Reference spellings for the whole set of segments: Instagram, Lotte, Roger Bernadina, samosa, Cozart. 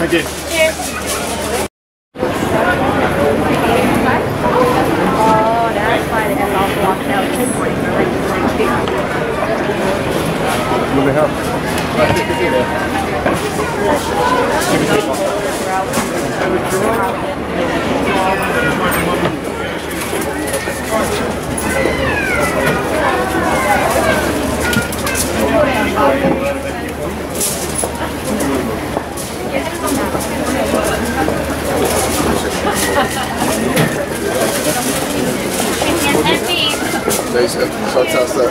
Thank you. Cheers. Oh, that's why they got all blocked out this morning. You want help? Fantastic.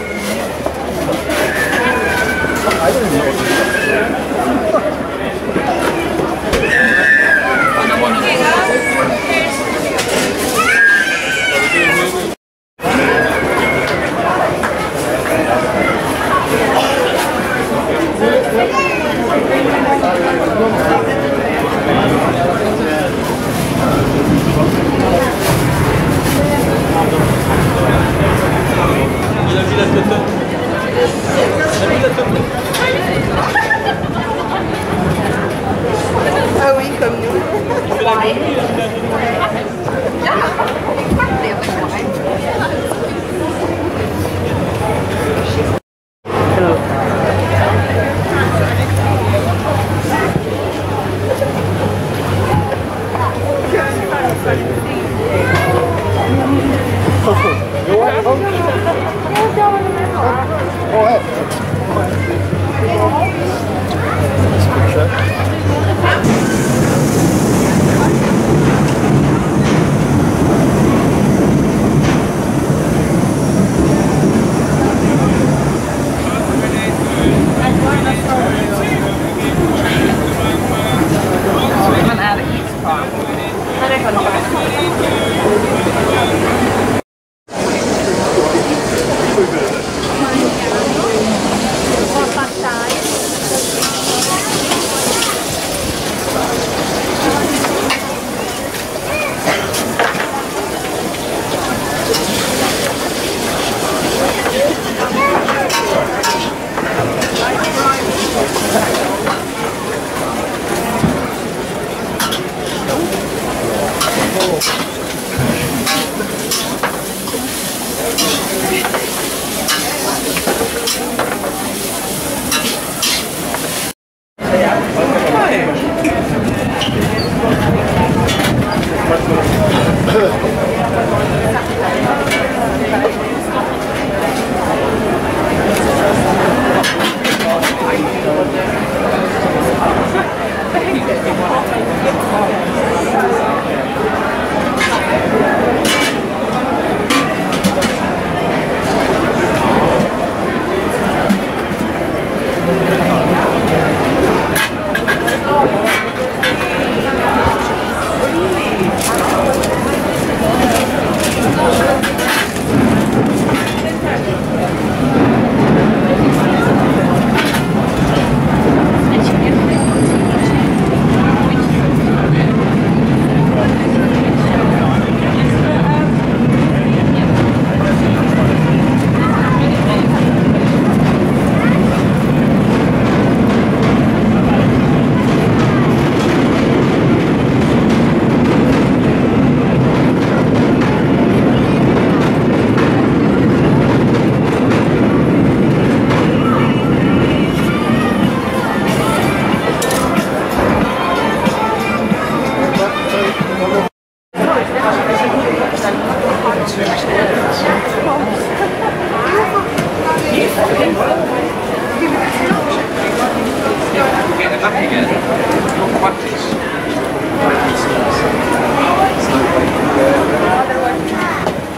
I don't know.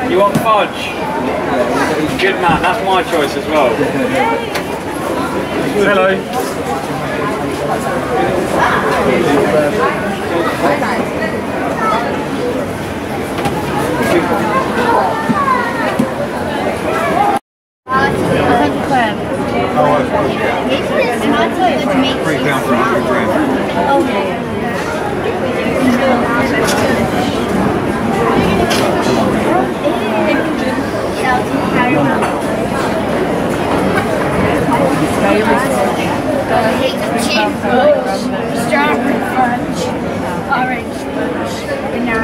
You want fudge? Good man, that's my choice as well. Hello. rose, strawberry fudge, orange fudge, banana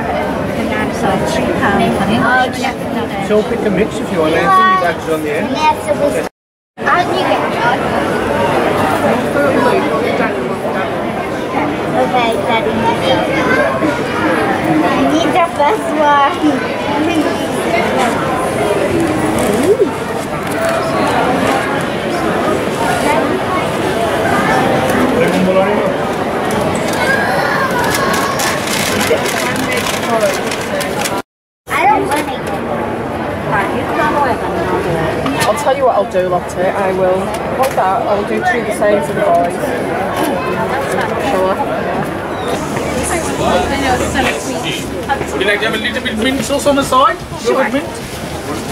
fudge. So pick a mix if you want. Yeah. Anything you've added on the end. Yeah, so okay, Daddy. I need the first one. I don't want it. I'll tell you what I'll do, Lotte. I will pop that. I'll do two the same for the boys. Sure. You like to have a little bit of mint sauce on the side? Sure. A little bit mint?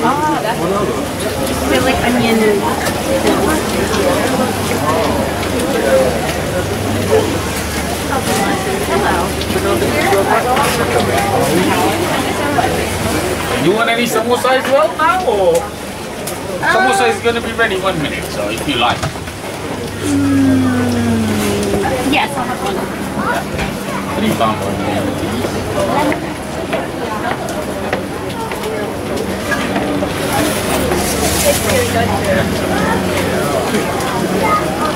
Ah, that's good. Like onion and... Hello. You want any samosa as well now, or...? Samosa is going to be ready 1 minute, so if you like. Yes, I'll have one. Yeah. Pretty bomb on there. It's really good. Because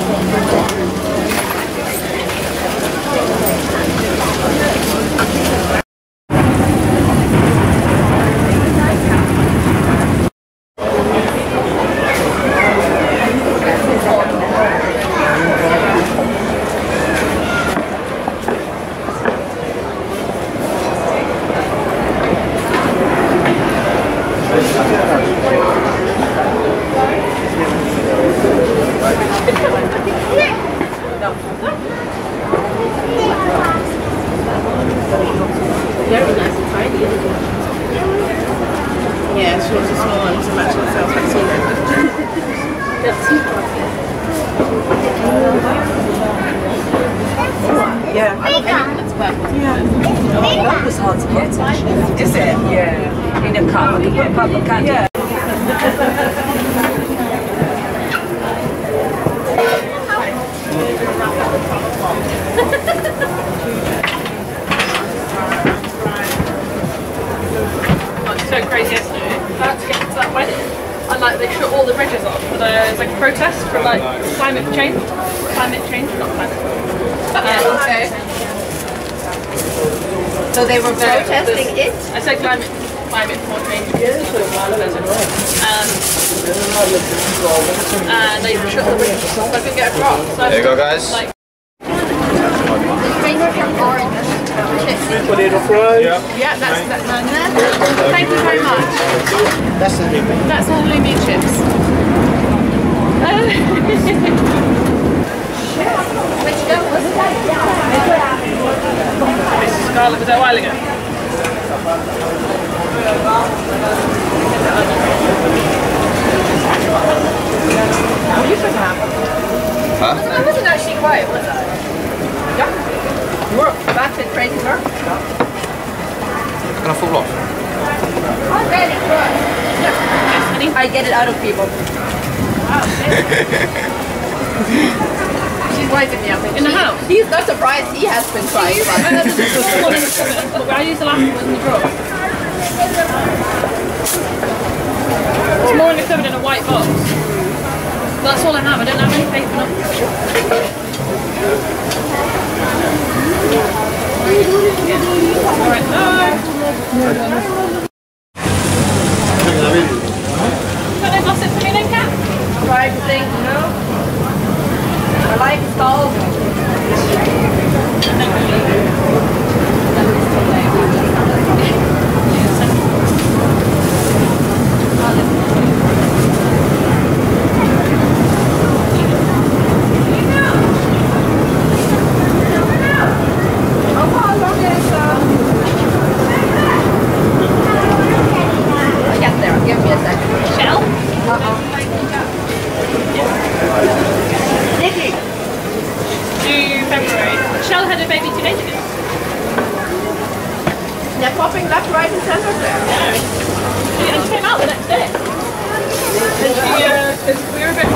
we were a bit like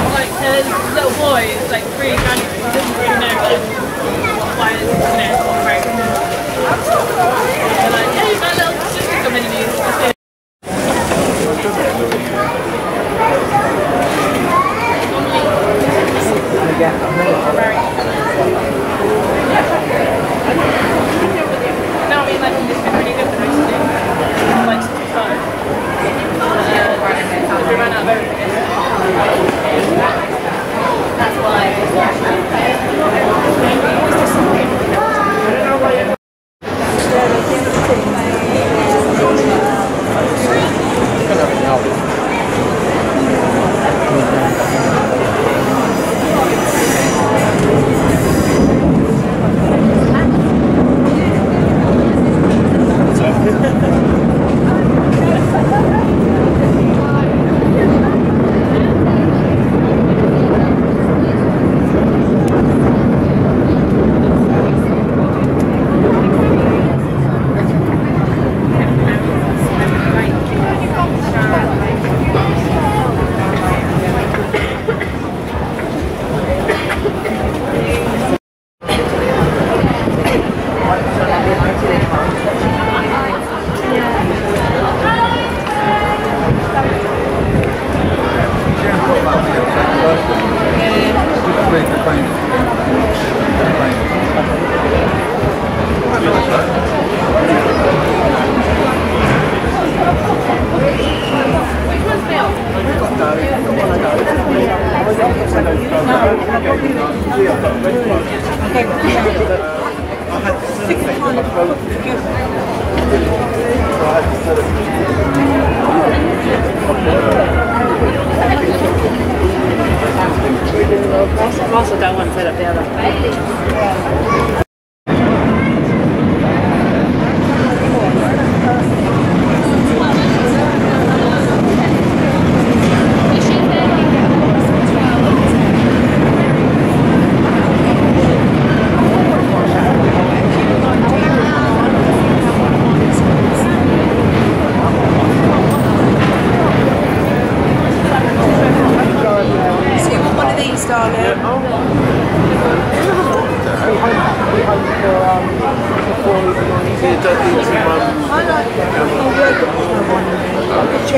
little boys, like 3 grand, we didn't really know.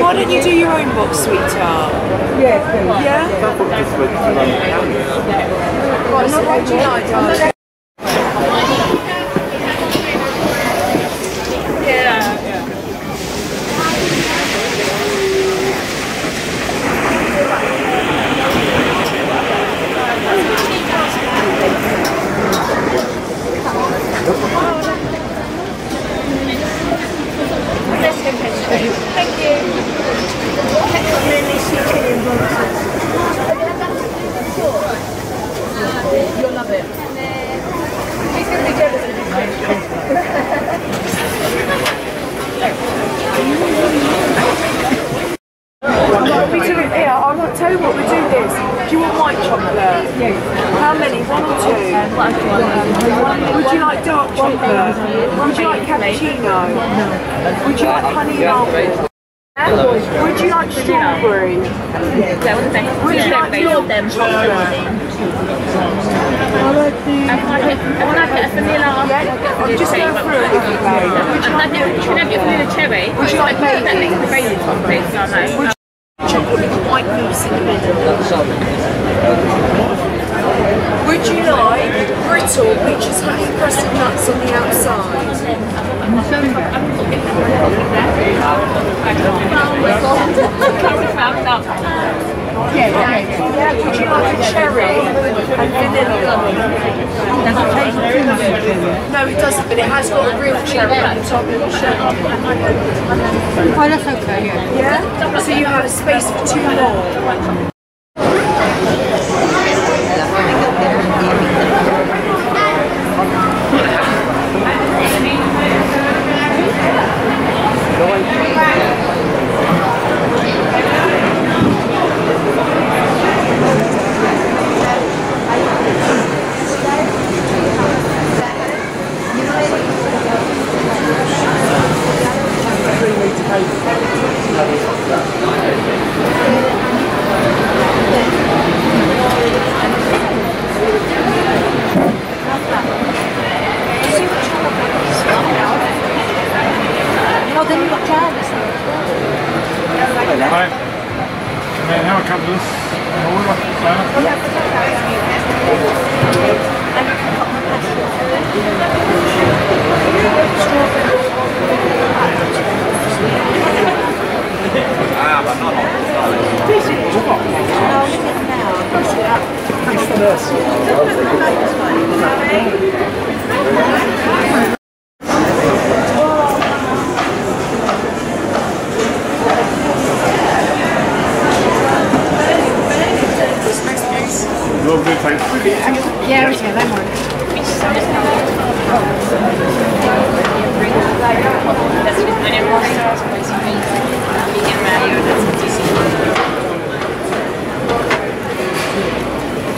Why don't you do your own box, sweetheart? Yeah, please. Yeah? Right, so what do you like, darling? Thank you. Yeah, everything. That one.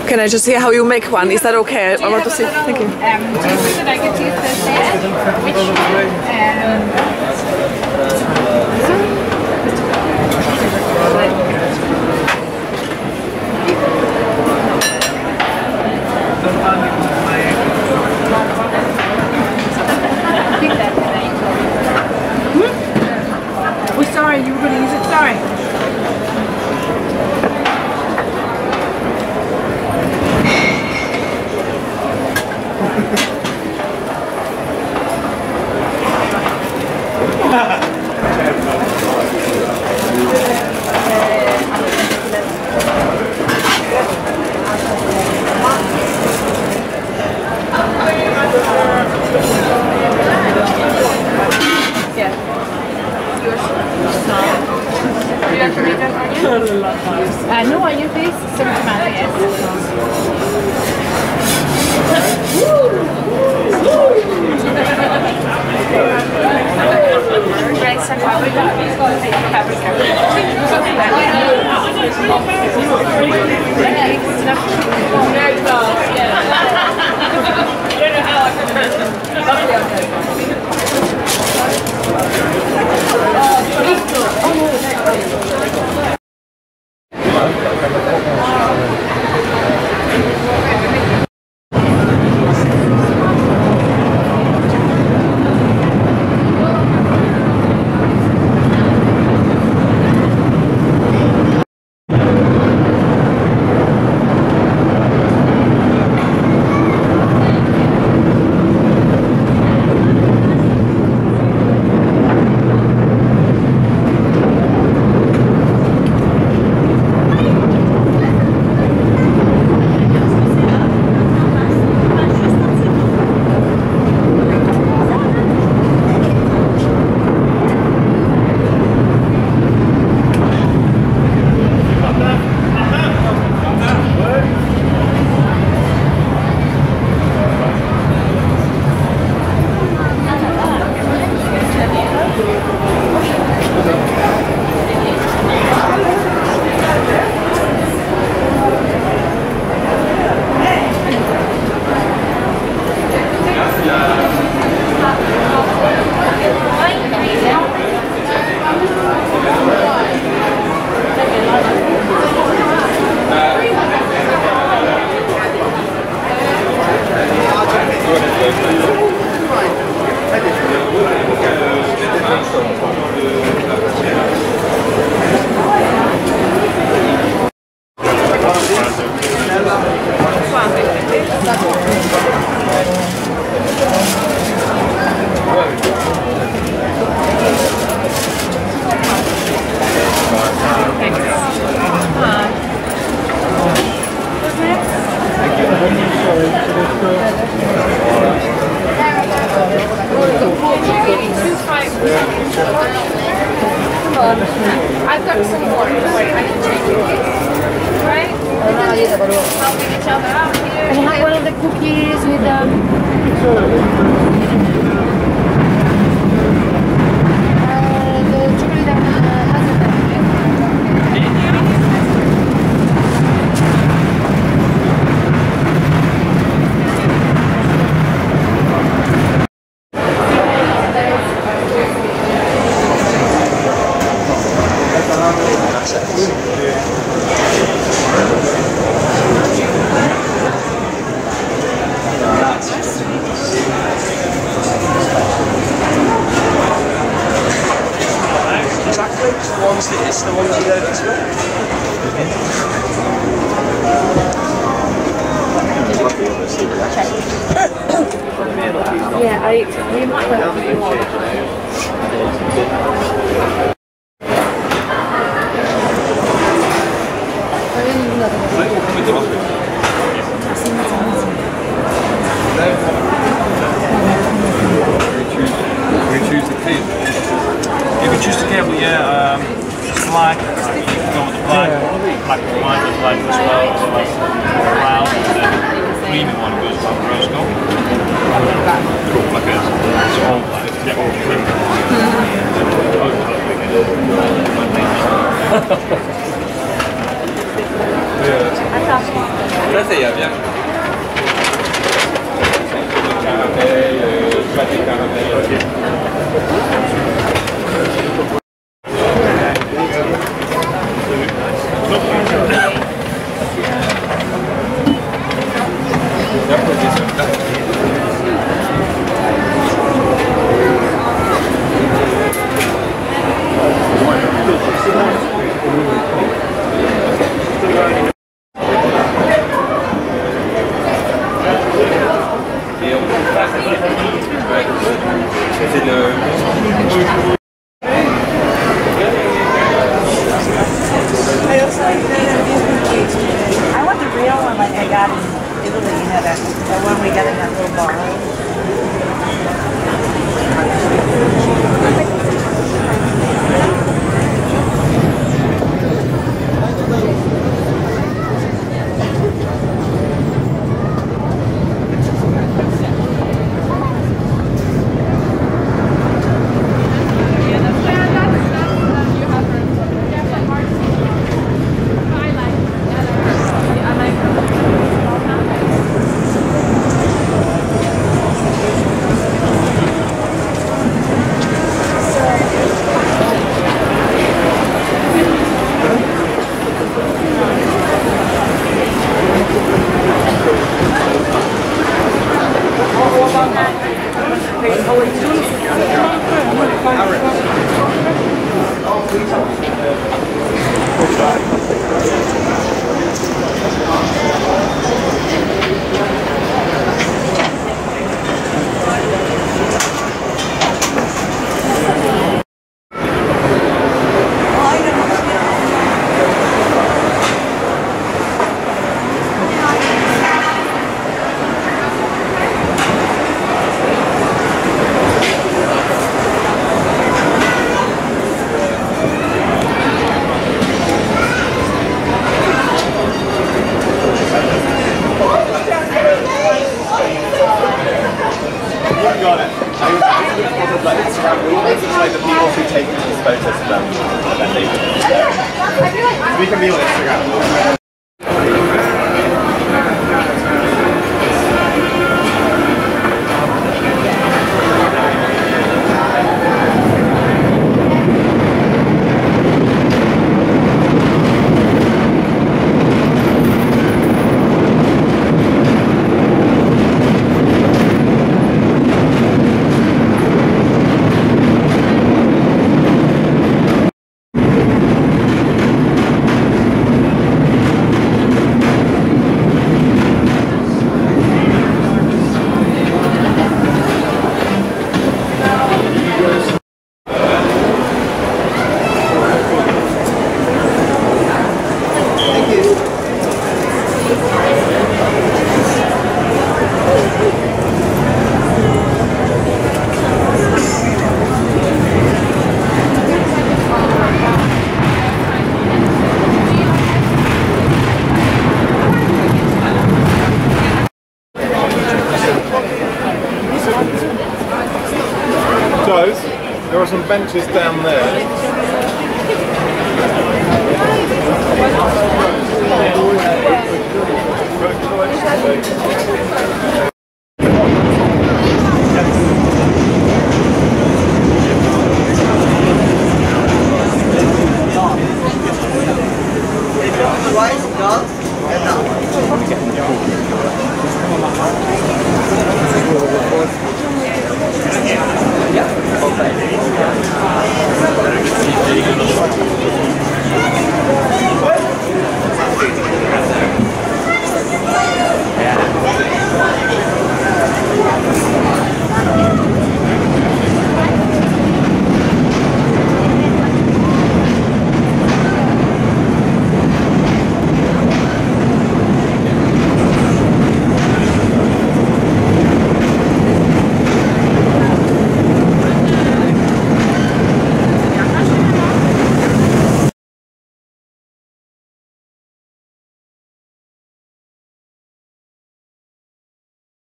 Can I just hear how you make one? Is that okay? I want to see. Thank you. Do you think that I could do the set? We're sorry, you were going to use it. Sorry. No, are you based? Symptomatic, yes. I've got some more. Wait, I can change your case. Right? Help me get each other out here. And have one of the cookies with the chocolate that has a I didn't even know that. like Roscoe. Cool, like this. It's all like, yeah, all shrimp. Grazie, Javier. I want the real one like I got in Italy, you know, the one we got in that little bottle. We can be on Instagram. There are some benches down there.